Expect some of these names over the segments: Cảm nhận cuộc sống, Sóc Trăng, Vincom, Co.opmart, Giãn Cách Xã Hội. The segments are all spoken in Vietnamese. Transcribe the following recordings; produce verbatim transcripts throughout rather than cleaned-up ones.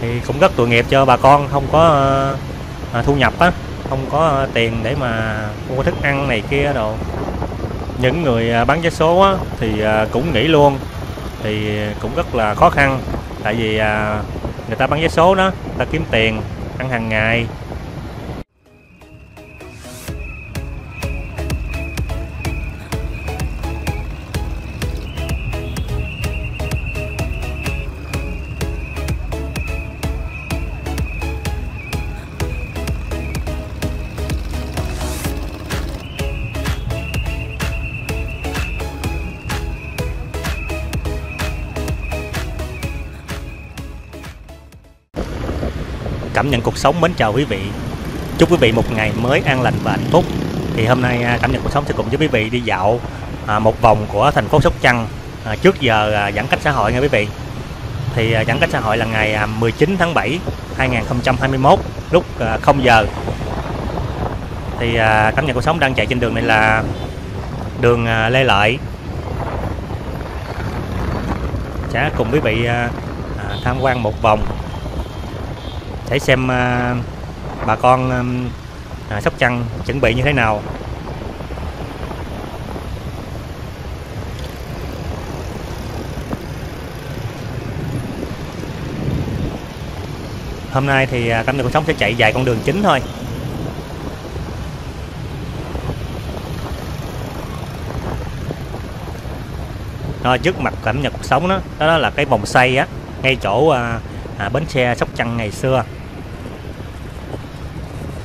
thì cũng rất tội nghiệp cho bà con không có uh, thu nhập á, không có uh, tiền để mà mua thức ăn này kia đồ. Những người uh, bán vé số á, thì uh, cũng nghỉ luôn, thì cũng rất là khó khăn, tại vì uh, người ta bán vé số đó, người ta kiếm tiền ăn hàng ngày. Cảm nhận cuộc sống mến chào quý vị. Chúc quý vị một ngày mới an lành và hạnh phúc. Thì hôm nay Cảm nhận cuộc sống sẽ cùng với quý vị đi dạo một vòng của thành phố Sóc Trăng trước giờ giãn cách xã hội nha quý vị. Thì giãn cách xã hội là ngày mười chín tháng bảy hai nghìn không trăm hai mươi mốt lúc không giờ. Thì Cảm nhận cuộc sống đang chạy trên đường này là đường Lê Lợi. Sẽ cùng quý vị tham quan một vòng để xem uh, bà con uh, Sóc Trăng chuẩn bị như thế nào. Hôm nay thì uh, Cảm nhận cuộc sống sẽ chạy vài con đường chính thôi. Rồi, trước mặt Cảm nhận cuộc sống đó, đó là cái vòng xoay á, ngay chỗ uh, à, bến xe Sóc Trăng ngày xưa.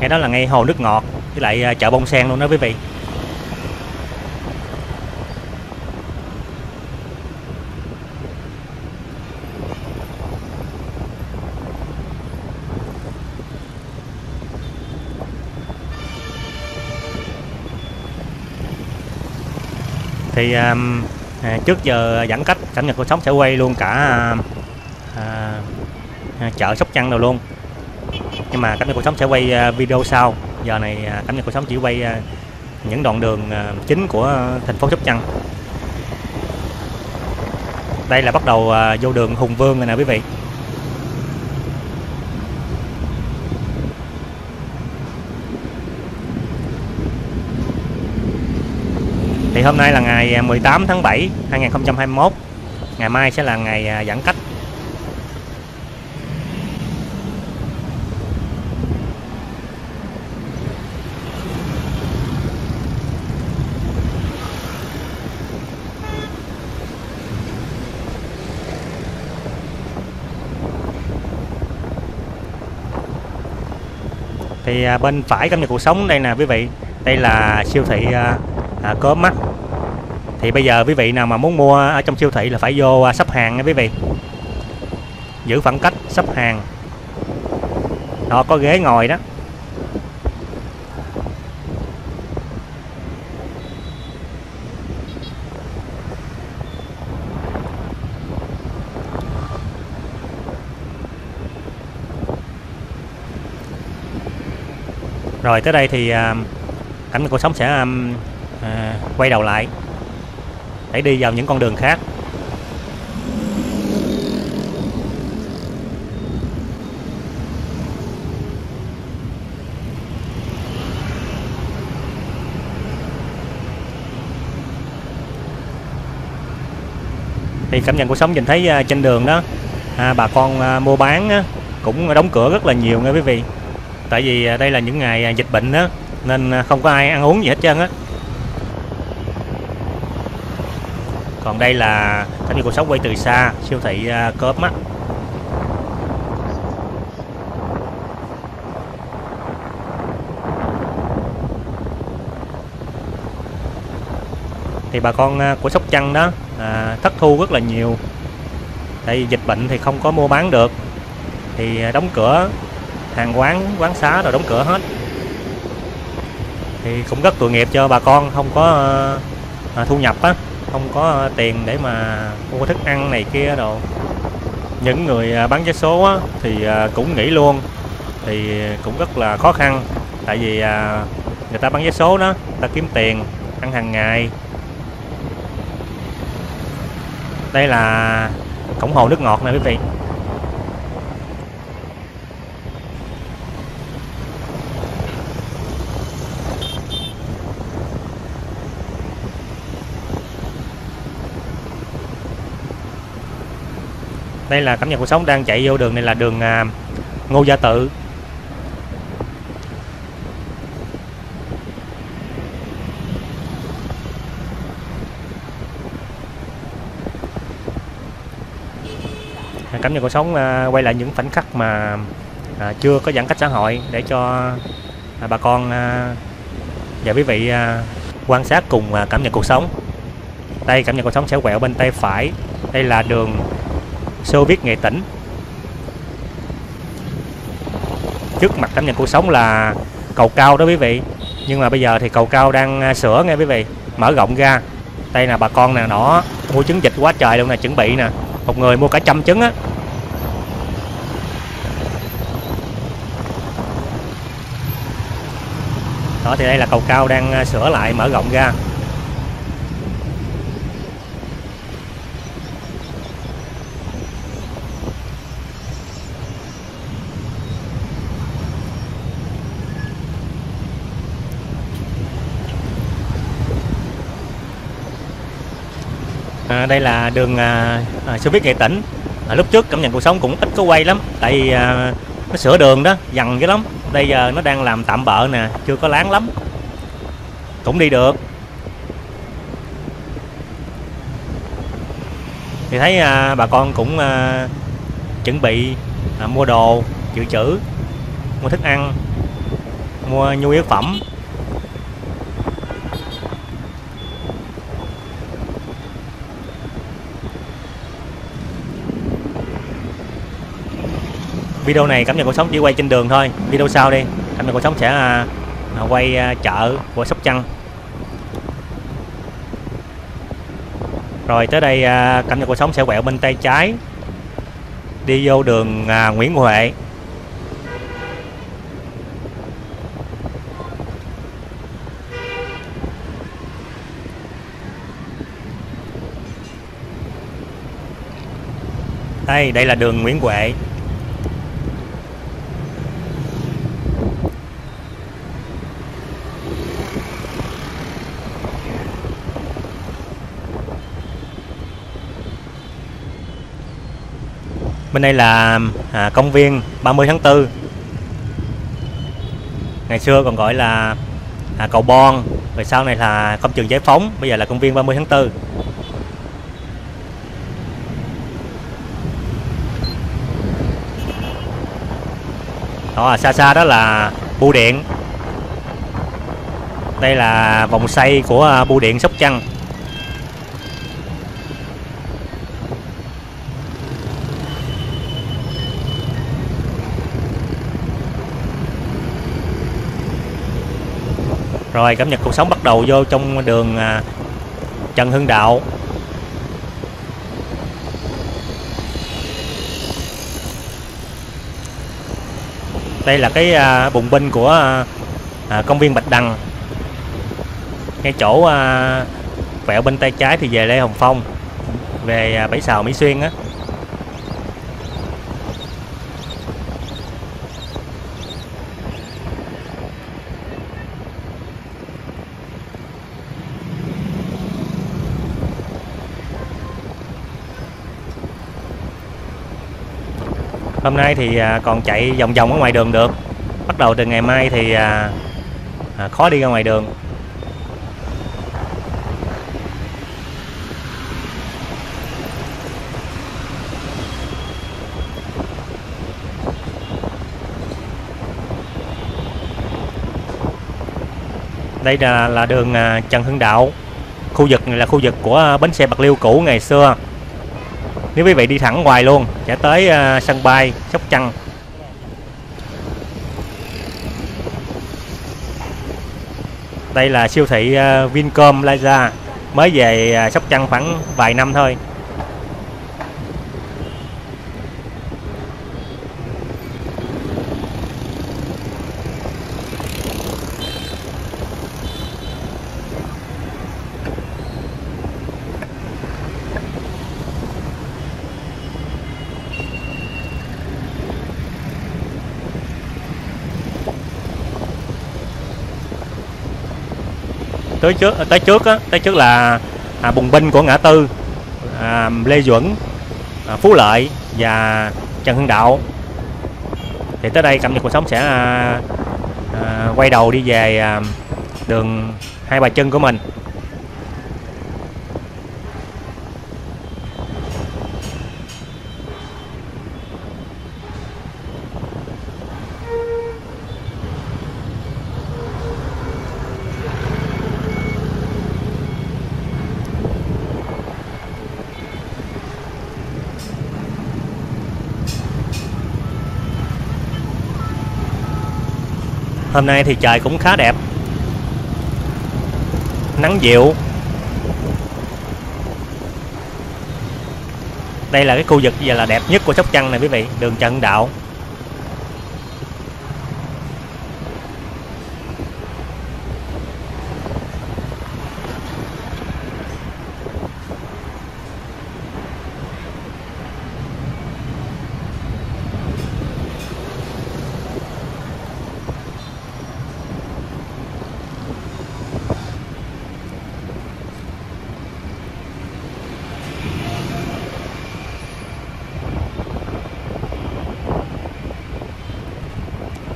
Ngay đó là ngay hồ nước ngọt với lại chợ bông sen luôn đó quý vị. Thì à, trước giờ giãn cách, Cảm nhận cuộc sống sẽ quay luôn cả à, chợ Sóc Trăng rồi luôn. Nhưng mà Cảm nhận cuộc sống sẽ quay video sau. Giờ này Cảm nhận cuộc sống chỉ quay những đoạn đường chính của thành phố Sóc Trăng. Đây là bắt đầu vô đường Hùng Vương rồi nè quý vị. Thì hôm nay là ngày mười tám tháng bảy hai nghìn không trăm hai mươi mốt. Ngày mai sẽ là ngày giãn cách. Thì bên phải Cảm nhận cuộc sống đây nè quý vị, đây là siêu thị à, Co.opmart. Thì bây giờ quý vị nào mà muốn mua ở trong siêu thị là phải vô shop hàng nha quý vị, giữ khoảng cách shop hàng. Đó, có ghế ngồi đó. Rồi tới đây thì Cảm nhận cuộc sống sẽ à, quay đầu lại để đi vào những con đường khác. Thì Cảm nhận cuộc sống nhìn thấy trên đường đó à, bà con mua bán cũng đóng cửa rất là nhiều nha quý vị. Tại vì đây là những ngày dịch bệnh đó, nên không có ai ăn uống gì hết trơn á. Còn đây là Cảm nhận cuộc sống quay từ xa, siêu thị Co.opmart. Thì bà con của Sóc Trăng đó à, thất thu rất là nhiều. Tại vì dịch bệnh thì không có mua bán được, thì đóng cửa. Hàng quán, quán xá rồi đóng cửa hết. Thì cũng rất tội nghiệp cho bà con không có uh, thu nhập á, không có uh, tiền để mà mua thức ăn này kia đồ. Những người uh, bán vé số á, thì uh, cũng nghỉ luôn, thì cũng rất là khó khăn. Tại vì uh, người ta bán vé số đó, người ta kiếm tiền ăn hàng ngày. Đây là cổng hồ nước ngọt này quý vị. Đây là Cảm nhận cuộc sống đang chạy vô đường này là đường à, Ngô Gia Tự. Cảm nhận cuộc sống à, quay lại những khoảnh khắc mà à, chưa có giãn cách xã hội để cho à, bà con à, và quý vị à, quan sát cùng à, cảm nhận cuộc sống. Đây, Cảm nhận cuộc sống sẽ quẹo bên tay phải. Đây là đường Xô Viết Nghệ Tỉnh. Trước mặt Cảm nhận cuộc sống là cầu cao đó quý vị. Nhưng mà bây giờ thì cầu cao đang sửa nghe quý vị, mở rộng ra. Đây là bà con nè đó, mua trứng vịt quá trời luôn nè, chuẩn bị nè. Một người mua cả trăm trứng á. Đó thì đây là cầu cao đang sửa lại, mở rộng ra. À, đây là đường à, Xô Viết Nghệ Tỉnh. À, lúc trước Cảm nhận cuộc sống cũng ít có quay lắm, tại vì à, nó sửa đường đó dằn dữ lắm. Bây giờ nó đang làm tạm bợ nè, chưa có láng lắm, cũng đi được. Thì thấy à, bà con cũng à, chuẩn bị à, mua đồ dự trữ, mua thức ăn, mua nhu yếu phẩm. Video này Cảm nhận cuộc sống chỉ quay trên đường thôi. Video sau đi, Cảm nhận cuộc sống sẽ à, quay à, chợ của Sóc Trăng. Rồi tới đây à, Cảm nhận cuộc sống sẽ quẹo bên tay trái, đi vô đường à, Nguyễn Huệ. Đây, đây là đường Nguyễn Huệ. Bên đây là à, công viên ba mươi tháng tư, ngày xưa còn gọi là à, cầu Bon, rồi sau này là công trường giải phóng, bây giờ là công viên ba mươi tháng tư. Đó, xa xa đó là bưu điện. Đây là vòng xoay của bưu điện Sóc Trăng. Rồi Cảm nhận cuộc sống bắt đầu vô trong đường Trần Hưng Đạo. Đây là cái bùng binh của công viên Bạch Đằng. Ngay chỗ quẹo bên tay trái thì về Lê Hồng Phong, về Bãi Sào Mỹ Xuyên á. Hôm nay thì còn chạy vòng vòng ở ngoài đường được. Bắt đầu từ ngày mai thì à, khó đi ra ngoài đường. Đây là, là đường Trần Hưng Đạo. Khu vực này là khu vực của bến xe Bạc Liêu cũ ngày xưa. Nếu quý vị đi thẳng ngoài luôn sẽ tới uh, sân bay Sóc Trăng. Đây là siêu thị uh, Vincom Plaza, mới về uh, Sóc Trăng khoảng vài năm thôi. Tới trước, tới trước á, tới trước là à, bùng binh của ngã tư à, Lê Duẩn, à, Phú Lợi, và Trần Hưng Đạo. Thì tới đây Cảm Nhận Cuộc Sống sẽ à, à, quay đầu đi về à, đường Hai Bà Trưng của mình. Hôm nay thì trời cũng khá đẹp, nắng dịu. Đây là cái khu vực giờ là đẹp nhất của Sóc Trăng này quý vị, đường Trần Hưng Đạo.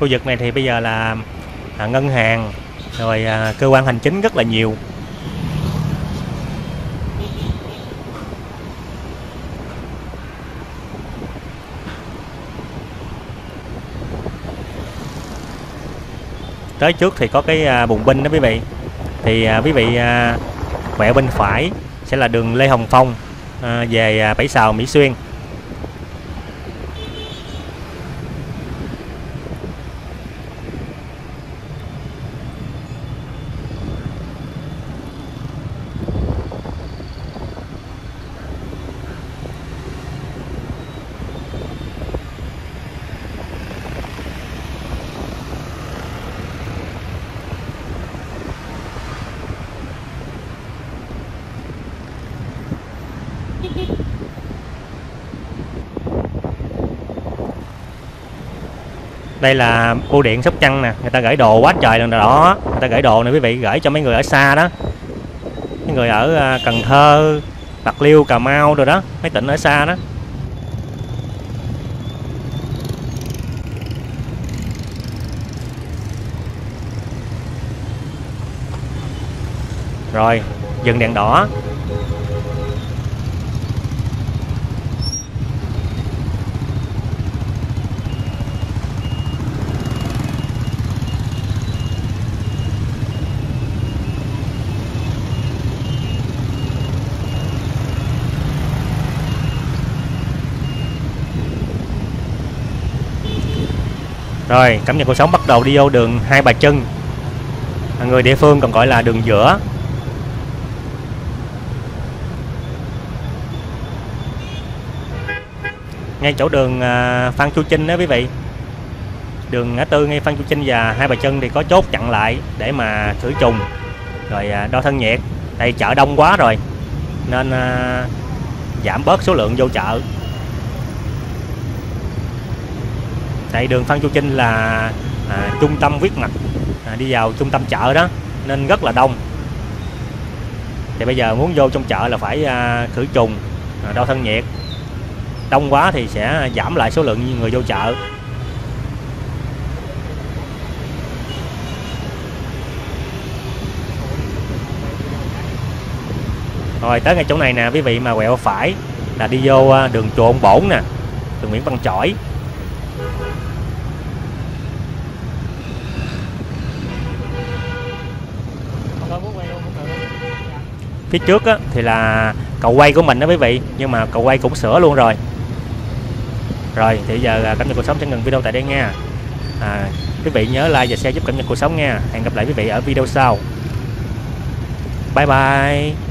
Khu vực này thì bây giờ là à, ngân hàng rồi à, cơ quan hành chính rất là nhiều. Tới trước thì có cái à, bùng binh đó quý vị. Thì à, quý vị à, quẹo bên phải sẽ là đường Lê Hồng Phong à, về à, Bảy Sào Mỹ Xuyên. Đây là bưu điện Sóc Trăng nè, người ta gửi đồ quá trời lần đó, người ta gửi đồ này quý vị, gửi cho mấy người ở xa đó, mấy người ở Cần Thơ, Bạc Liêu, Cà Mau rồi đó, mấy tỉnh ở xa đó. Rồi dừng đèn đỏ. Rồi, Cảm Nhận Cuộc Sống bắt đầu đi vô đường Hai Bà Trưng, người địa phương còn gọi là đường giữa. Ngay chỗ đường Phan Chu Trinh đó quý vị, đường ngã tư ngay Phan Chu Trinh và Hai Bà Trưng thì có chốt chặn lại để mà khử trùng rồi đo thân nhiệt. Tại chợ đông quá rồi nên giảm bớt số lượng vô chợ. Tại đường Phan Chu Trinh là à, trung tâm huyết mạch, à, đi vào trung tâm chợ đó nên rất là đông. Thì bây giờ muốn vô trong chợ là phải à, khử trùng, à, đo thân nhiệt. Đông quá thì sẽ giảm lại số lượng người vô chợ. Rồi tới ngay chỗ này nè quý vị, mà quẹo phải là đi vô đường Chùa Ông Bổn nè, đường Nguyễn Văn Chỗi. Phía trước á, thì là cầu quay của mình đó quý vị, nhưng mà cầu quay cũng sửa luôn rồi. Rồi thì giờ Cảm Nhận Cuộc Sống sẽ ngừng video tại đây nha. à, Quý vị nhớ like và share giúp Cảm Nhận Cuộc Sống nha. Hẹn gặp lại quý vị ở video sau. Bye bye.